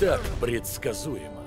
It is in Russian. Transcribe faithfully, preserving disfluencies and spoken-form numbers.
Так предсказуемо.